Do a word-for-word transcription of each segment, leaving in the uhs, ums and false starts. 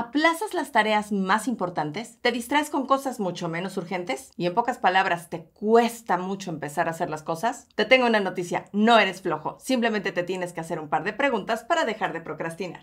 ¿Aplazas las tareas más importantes? ¿Te distraes con cosas mucho menos urgentes? ¿Y en pocas palabras te cuesta mucho empezar a hacer las cosas? Te tengo una noticia, no eres flojo, simplemente te tienes que hacer un par de preguntas para dejar de procrastinar.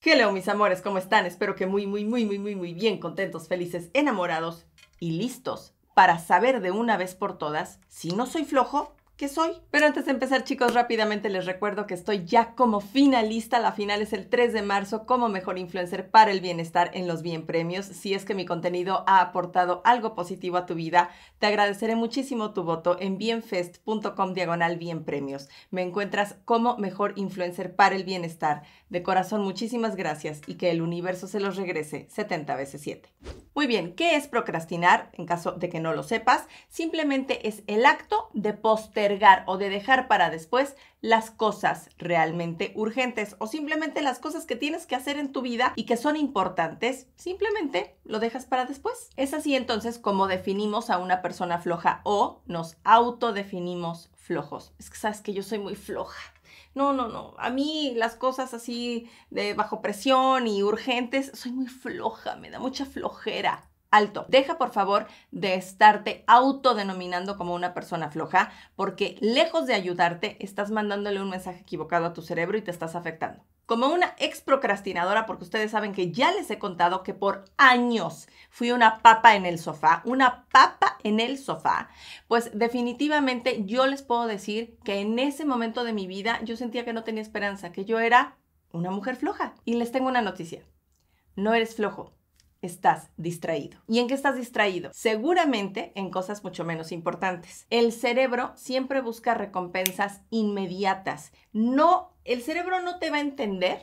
Hello mis amores, ¿cómo están? Espero que muy, muy, muy, muy, muy, muy bien, contentos, felices, enamorados y listos para saber de una vez por todas si no soy flojo, ¿qué soy? Pero antes de empezar, chicos, rápidamente les recuerdo que estoy ya como finalista. La final es el tres de marzo como Mejor Influencer para el Bienestar en los Bien Premios. Si es que mi contenido ha aportado algo positivo a tu vida, te agradeceré muchísimo tu voto en bienfest punto com diagonal Bien Premios. Me encuentras como Mejor Influencer para el Bienestar. De corazón, muchísimas gracias y que el universo se los regrese setenta veces siete. Muy bien, ¿qué es procrastinar? En caso de que no lo sepas, simplemente es el acto de postergar o de dejar para después las cosas realmente urgentes o simplemente las cosas que tienes que hacer en tu vida y que son importantes, simplemente lo dejas para después. Es así entonces como definimos a una persona floja o nos autodefinimos flojos. Es que sabes que yo soy muy floja. No, no, no. A mí las cosas así de bajo presión y urgentes, soy muy floja, me da mucha flojera. Alto. Deja por favor de estarte autodenominando como una persona floja porque lejos de ayudarte, estás mandándole un mensaje equivocado a tu cerebro y te estás afectando. Como una ex procrastinadora, porque ustedes saben que ya les he contado que por años fui una papa en el sofá, una papa en el sofá, pues definitivamente yo les puedo decir que en ese momento de mi vida yo sentía que no tenía esperanza, que yo era una mujer floja. Y les tengo una noticia, no eres flojo. Estás distraído. ¿Y en qué estás distraído? Seguramente en cosas mucho menos importantes. El cerebro siempre busca recompensas inmediatas. No, el cerebro no te va a entender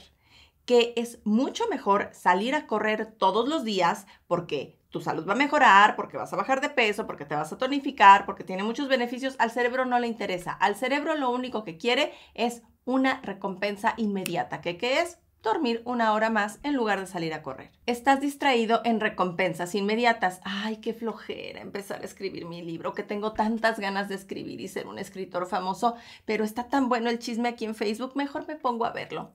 que es mucho mejor salir a correr todos los días porque tu salud va a mejorar, porque vas a bajar de peso, porque te vas a tonificar, porque tiene muchos beneficios. Al cerebro no le interesa. Al cerebro lo único que quiere es una recompensa inmediata. ¿Qué, qué es? Dormir una hora más en lugar de salir a correr. Estás distraído en recompensas inmediatas. Ay, qué flojera empezar a escribir mi libro, que tengo tantas ganas de escribir y ser un escritor famoso, pero está tan bueno el chisme aquí en Facebook, mejor me pongo a verlo.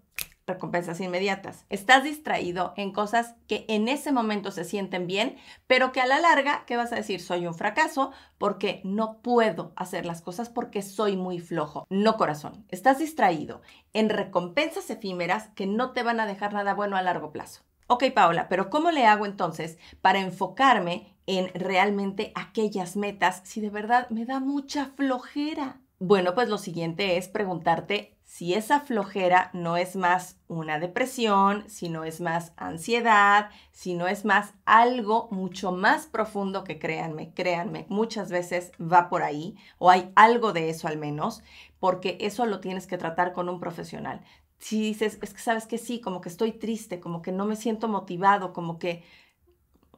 Recompensas inmediatas. Estás distraído en cosas que en ese momento se sienten bien, pero que a la larga, ¿qué vas a decir? Soy un fracaso porque no puedo hacer las cosas porque soy muy flojo. No, corazón. Estás distraído en recompensas efímeras que no te van a dejar nada bueno a largo plazo. Ok, Paola, pero ¿cómo le hago entonces para enfocarme en realmente aquellas metas si de verdad me da mucha flojera? Bueno, pues lo siguiente es preguntarte si esa flojera no es más una depresión, si no es más ansiedad, si no es más algo mucho más profundo que créanme, créanme, muchas veces va por ahí o hay algo de eso al menos, porque eso lo tienes que tratar con un profesional. Si dices, es que sabes que sí, como que estoy triste, como que no me siento motivado, como que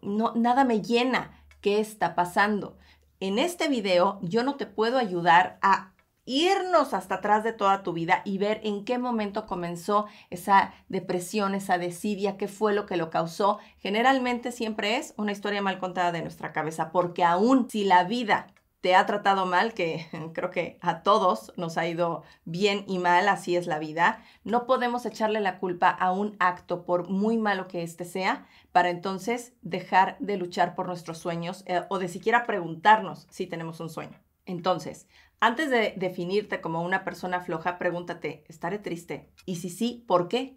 no, nada me llena, ¿qué está pasando? En este video yo no te puedo ayudar a irnos hasta atrás de toda tu vida y ver en qué momento comenzó esa depresión, esa desidia, qué fue lo que lo causó. Generalmente siempre es una historia mal contada de nuestra cabeza, porque aún si la vida te ha tratado mal, que creo que a todos nos ha ido bien y mal, así es la vida, no podemos echarle la culpa a un acto, por muy malo que éste sea, para entonces dejar de luchar por nuestros sueños eh, o de siquiera preguntarnos si tenemos un sueño. Entonces, antes de definirte como una persona floja, pregúntate, ¿estaré triste? Y si sí, ¿por qué?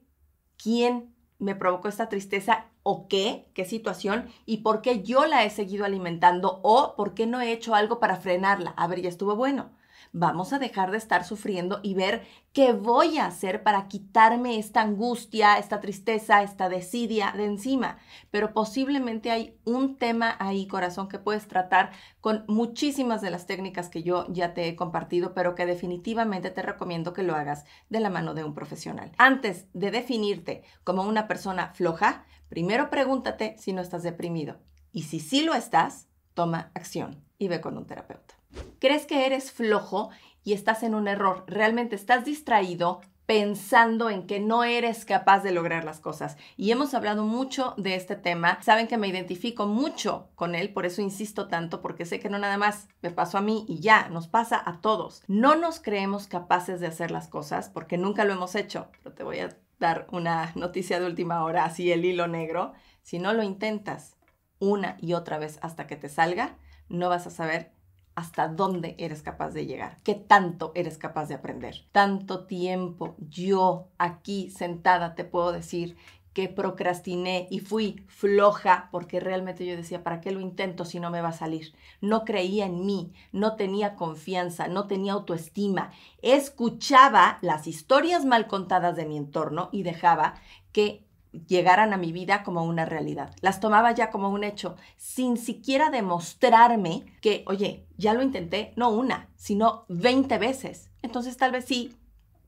¿Quién me provocó esta tristeza? ¿O qué? ¿Qué situación? ¿Y por qué yo la he seguido alimentando? ¿O por qué no he hecho algo para frenarla? A ver, ya estuvo bueno. Vamos a dejar de estar sufriendo y ver qué voy a hacer para quitarme esta angustia, esta tristeza, esta desidia de encima. Pero posiblemente hay un tema ahí, corazón, que puedes tratar con muchísimas de las técnicas que yo ya te he compartido, pero que definitivamente te recomiendo que lo hagas de la mano de un profesional. Antes de definirte como una persona floja, primero pregúntate si no estás deprimido. Y si sí lo estás, toma acción y ve con un terapeuta. ¿Crees que eres flojo y estás en un error? Realmente estás distraído pensando en que no eres capaz de lograr las cosas. Y hemos hablado mucho de este tema. Saben que me identifico mucho con él, por eso insisto tanto, porque sé que no nada más me pasó a mí y ya, nos pasa a todos. No nos creemos capaces de hacer las cosas porque nunca lo hemos hecho, pero te voy a dar una noticia de última hora, así el hilo negro. Si no lo intentas una y otra vez hasta que te salga, no vas a saber hasta dónde eres capaz de llegar, qué tanto eres capaz de aprender. Tanto tiempo yo aquí sentada te puedo decir que procrastiné y fui floja porque realmente yo decía, ¿para qué lo intento si no me va a salir? No creía en mí, no tenía confianza, no tenía autoestima. Escuchaba las historias mal contadas de mi entorno y dejaba que llegaran a mi vida como una realidad. Las tomaba ya como un hecho, sin siquiera demostrarme que, oye, ya lo intenté, no una, sino veinte veces. Entonces tal vez sí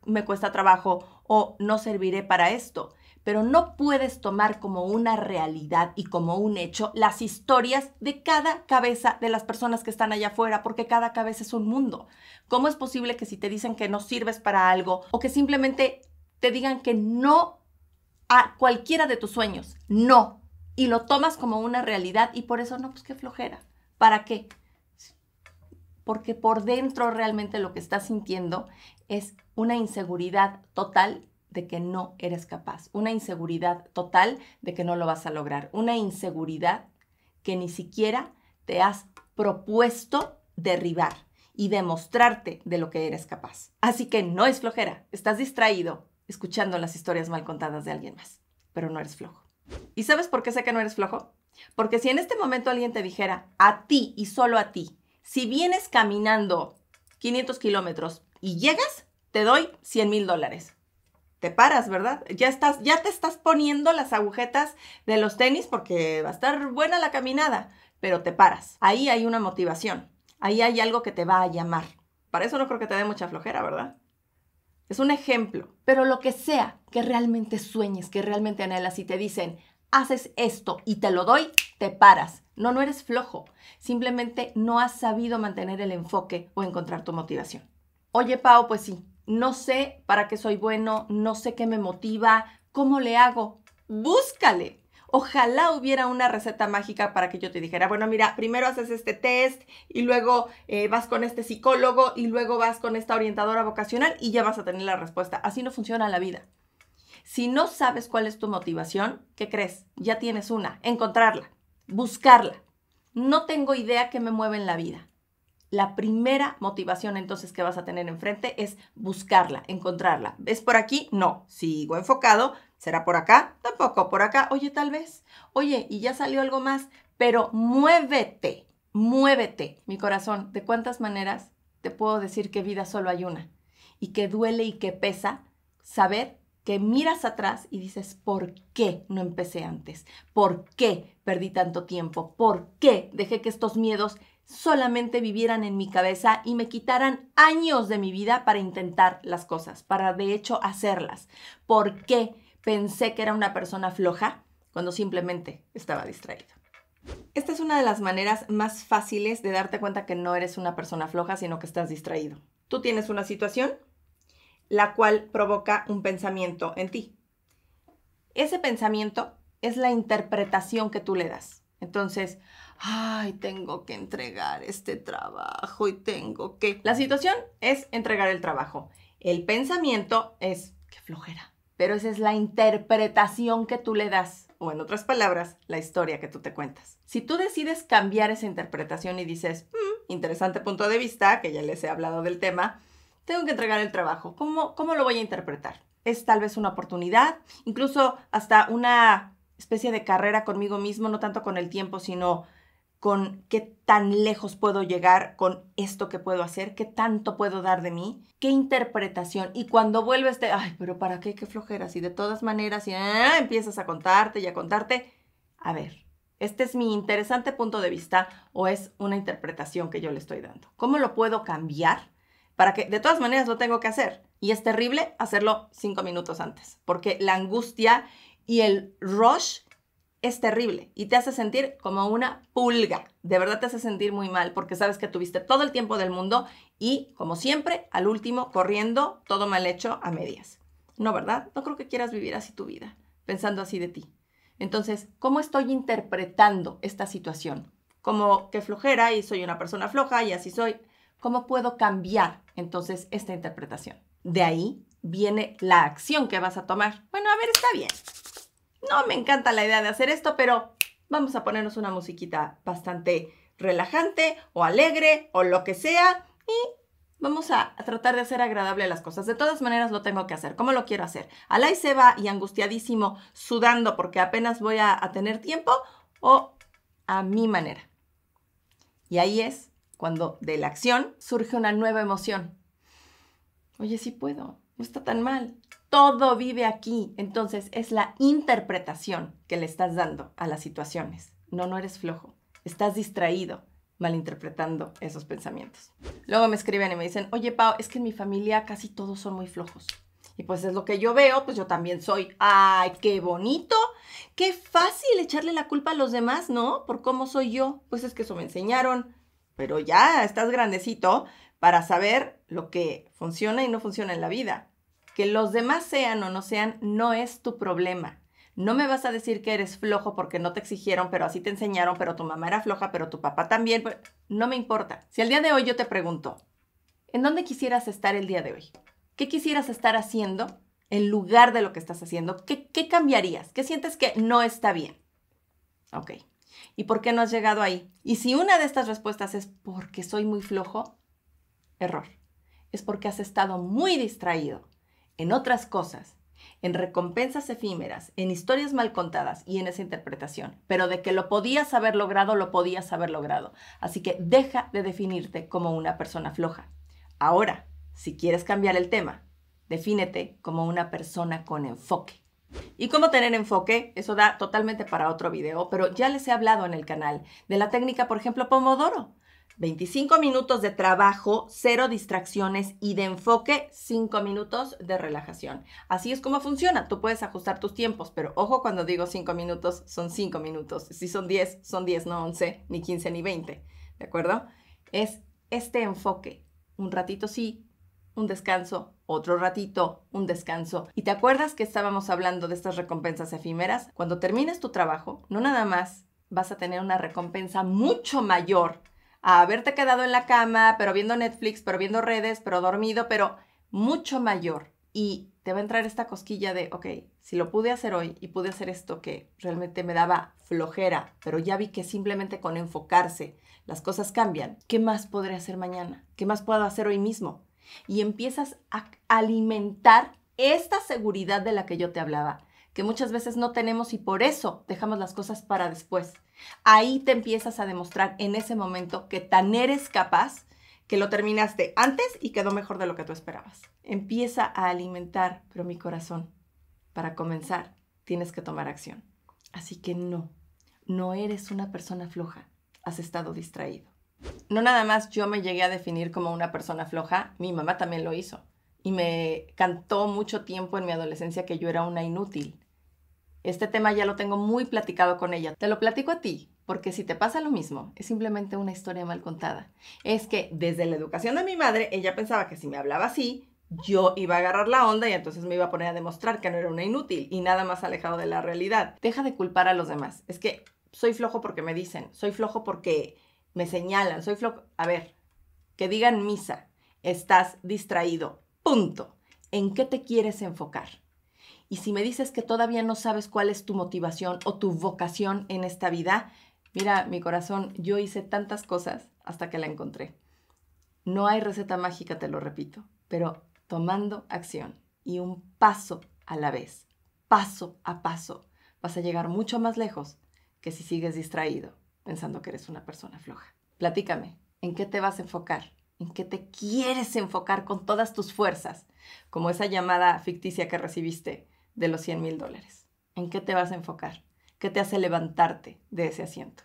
me cuesta trabajo o no serviré para esto. Pero no puedes tomar como una realidad y como un hecho las historias de cada cabeza de las personas que están allá afuera, porque cada cabeza es un mundo. ¿Cómo es posible que si te dicen que no sirves para algo o que simplemente te digan que no a cualquiera de tus sueños, no, y lo tomas como una realidad y por eso, no, pues qué flojera, ¿para qué? Porque por dentro realmente lo que estás sintiendo es una inseguridad total de que no eres capaz, una inseguridad total de que no lo vas a lograr, una inseguridad que ni siquiera te has propuesto derribar y demostrarte de lo que eres capaz. Así que no es flojera, estás distraído escuchando las historias mal contadas de alguien más, pero no eres flojo. ¿Y sabes por qué sé que no eres flojo? Porque si en este momento alguien te dijera, a ti y solo a ti, si vienes caminando quinientos kilómetros y llegas, te doy cien mil dólares. Te paras, ¿verdad? Ya estás, ya te estás poniendo las agujetas de los tenis porque va a estar buena la caminada, pero te paras. Ahí hay una motivación, ahí hay algo que te va a llamar. Para eso no creo que te dé mucha flojera, ¿verdad? Es un ejemplo, pero lo que sea que realmente sueñes, que realmente anhelas y te dicen, haces esto y te lo doy, te paras. No, no eres flojo, simplemente no has sabido mantener el enfoque o encontrar tu motivación. Oye, Pau, pues sí. No sé para qué soy bueno, no sé qué me motiva, ¿cómo le hago? ¡Búscale! Ojalá hubiera una receta mágica para que yo te dijera, bueno, mira, primero haces este test y luego eh, vas con este psicólogo y luego vas con esta orientadora vocacional y ya vas a tener la respuesta. Así no funciona la vida. Si no sabes cuál es tu motivación, ¿qué crees? Ya tienes una, encontrarla, buscarla. No tengo idea qué me mueve en la vida. La primera motivación entonces que vas a tener enfrente es buscarla, encontrarla. ¿Ves por aquí? No. Sigo enfocado. ¿Será por acá? Tampoco. ¿Por acá? Oye, tal vez. Oye, y ya salió algo más. Pero muévete, muévete. Mi corazón, ¿de cuántas maneras te puedo decir que vida solo hay una? Y que duele y que pesa saber que miras atrás y dices, ¿por qué no empecé antes? ¿Por qué perdí tanto tiempo? ¿Por qué dejé que estos miedos solamente vivieran en mi cabeza y me quitaran años de mi vida para intentar las cosas, para de hecho hacerlas? ¿Por qué pensé que era una persona floja cuando simplemente estaba distraída? Esta es una de las maneras más fáciles de darte cuenta que no eres una persona floja, sino que estás distraído. Tú tienes una situación la cual provoca un pensamiento en ti. Ese pensamiento es la interpretación que tú le das. Entonces, ay, tengo que entregar este trabajo y tengo que... La situación es entregar el trabajo. El pensamiento es, qué flojera. Pero esa es la interpretación que tú le das. O en otras palabras, la historia que tú te cuentas. Si tú decides cambiar esa interpretación y dices, mm, interesante punto de vista, que ya les he hablado del tema, tengo que entregar el trabajo. ¿Cómo, cómo lo voy a interpretar? Es tal vez una oportunidad, incluso hasta una especie de carrera conmigo mismo, no tanto con el tiempo, sino con qué tan lejos puedo llegar con esto que puedo hacer, qué tanto puedo dar de mí, qué interpretación. Y cuando vuelve este, ay, pero ¿para qué? Qué flojera. Si de todas maneras y, ah, empiezas a contarte y a contarte. A ver, este es mi interesante punto de vista o es una interpretación que yo le estoy dando. ¿Cómo lo puedo cambiar? Para que, de todas maneras, lo tengo que hacer. Y es terrible hacerlo cinco minutos antes, porque la angustia y el rush es terrible y te hace sentir como una pulga. De verdad te hace sentir muy mal porque sabes que tuviste todo el tiempo del mundo y, como siempre, al último, corriendo, todo mal hecho, a medias. No, ¿verdad? No creo que quieras vivir así tu vida, pensando así de ti. Entonces, ¿cómo estoy interpretando esta situación? Como que flojera y soy una persona floja y así soy. ¿Cómo puedo cambiar, entonces, esta interpretación? De ahí viene la acción que vas a tomar. Bueno, a ver, está bien. No me encanta la idea de hacer esto, pero vamos a ponernos una musiquita bastante relajante o alegre o lo que sea y vamos a tratar de hacer agradable las cosas. De todas maneras lo tengo que hacer. ¿Cómo lo quiero hacer? ¿Alay se va y angustiadísimo, sudando porque apenas voy a, a tener tiempo, o a mi manera? Y ahí es cuando de la acción surge una nueva emoción. Oye, sí puedo, no está tan mal. Todo vive aquí. Entonces es la interpretación que le estás dando a las situaciones. No, no eres flojo. Estás distraído, malinterpretando esos pensamientos. Luego me escriben y me dicen, oye, Pau, es que en mi familia casi todos son muy flojos. Y pues es lo que yo veo, pues yo también soy. ¡Ay, qué bonito! ¡Qué fácil echarle la culpa a los demás, ¿no? Por cómo soy yo. Pues es que eso me enseñaron. Pero ya estás grandecito para saber lo que funciona y no funciona en la vida. Que los demás sean o no sean, no es tu problema. No me vas a decir que eres flojo porque no te exigieron, pero así te enseñaron, pero tu mamá era floja, pero tu papá también. No me importa. Si al día de hoy yo te pregunto, ¿en dónde quisieras estar el día de hoy? ¿Qué quisieras estar haciendo en lugar de lo que estás haciendo? ¿Qué, qué cambiarías? ¿Qué sientes que no está bien? Ok. ¿Y por qué no has llegado ahí? Y si una de estas respuestas es porque soy muy flojo, error. Es porque has estado muy distraído en otras cosas, en recompensas efímeras, en historias mal contadas y en esa interpretación. Pero de que lo podías haber logrado, lo podías haber logrado. Así que deja de definirte como una persona floja. Ahora, si quieres cambiar el tema, defínete como una persona con enfoque. ¿Y cómo tener enfoque? Eso da totalmente para otro video, pero ya les he hablado en el canal de la técnica, por ejemplo, Pomodoro. veinticinco minutos de trabajo, cero distracciones, y de enfoque, cinco minutos de relajación. Así es como funciona. Tú puedes ajustar tus tiempos, pero ojo, cuando digo cinco minutos, son cinco minutos. Si son diez, son diez, no once, ni quince, ni veinte. ¿De acuerdo? Es este enfoque. Un ratito sí, un descanso, otro ratito, un descanso. ¿Y te acuerdas que estábamos hablando de estas recompensas efímeras? Cuando termines tu trabajo, no nada más vas a tener una recompensa mucho mayor a haberte quedado en la cama, pero viendo Netflix, pero viendo redes, pero dormido, pero mucho mayor. Y te va a entrar esta cosquilla de, ok, si lo pude hacer hoy y pude hacer esto que realmente me daba flojera, pero ya vi que simplemente con enfocarse las cosas cambian, ¿qué más podré hacer mañana? ¿Qué más puedo hacer hoy mismo? Y empiezas a alimentar esta seguridad de la que yo te hablaba, que muchas veces no tenemos y por eso dejamos las cosas para después. Ahí te empiezas a demostrar en ese momento que tan eres capaz que lo terminaste antes y quedó mejor de lo que tú esperabas. Empieza a alimentar, pero mi corazón, para comenzar tienes que tomar acción. Así que no, no eres una persona floja, has estado distraído. No nada más yo me llegué a definir como una persona floja, mi mamá también lo hizo. Y me cantó mucho tiempo en mi adolescencia que yo era una inútil. Este tema ya lo tengo muy platicado con ella. Te lo platico a ti, porque si te pasa lo mismo, es simplemente una historia mal contada. Es que desde la educación de mi madre, ella pensaba que si me hablaba así, yo iba a agarrar la onda y entonces me iba a poner a demostrar que no era una inútil, y nada más alejado de la realidad. Deja de culpar a los demás. Es que soy flojo porque me dicen, soy flojo porque me señalan, soy flojo. A ver, que digan misa, estás distraído, punto. ¿En qué te quieres enfocar? Y si me dices que todavía no sabes cuál es tu motivación o tu vocación en esta vida, mira, mi corazón, yo hice tantas cosas hasta que la encontré. No hay receta mágica, te lo repito, pero tomando acción y un paso a la vez, paso a paso, vas a llegar mucho más lejos que si sigues distraído pensando que eres una persona floja. Platícame, ¿en qué te vas a enfocar? ¿En qué te quieres enfocar con todas tus fuerzas? Como esa llamada ficticia que recibiste de los cien mil dólares. ¿En qué te vas a enfocar? ¿Qué te hace levantarte de ese asiento?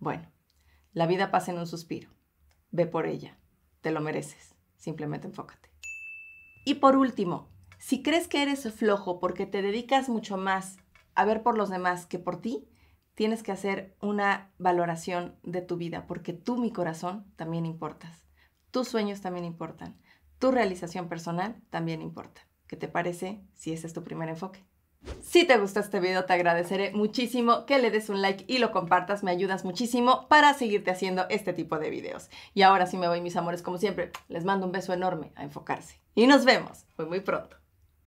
Bueno, la vida pasa en un suspiro. Ve por ella. Te lo mereces. Simplemente enfócate. Y por último, si crees que eres flojo porque te dedicas mucho más a ver por los demás que por ti, tienes que hacer una valoración de tu vida, porque tú, mi corazón, también importas. Tus sueños también importan. Tu realización personal también importa. ¿Qué te parece si ese es tu primer enfoque? Si te gustó este video, te agradeceré muchísimo que le des un like y lo compartas. Me ayudas muchísimo para seguirte haciendo este tipo de videos. Y ahora sí me voy, mis amores, como siempre. Les mando un beso enorme, a enfocarse. Y nos vemos muy, muy pronto.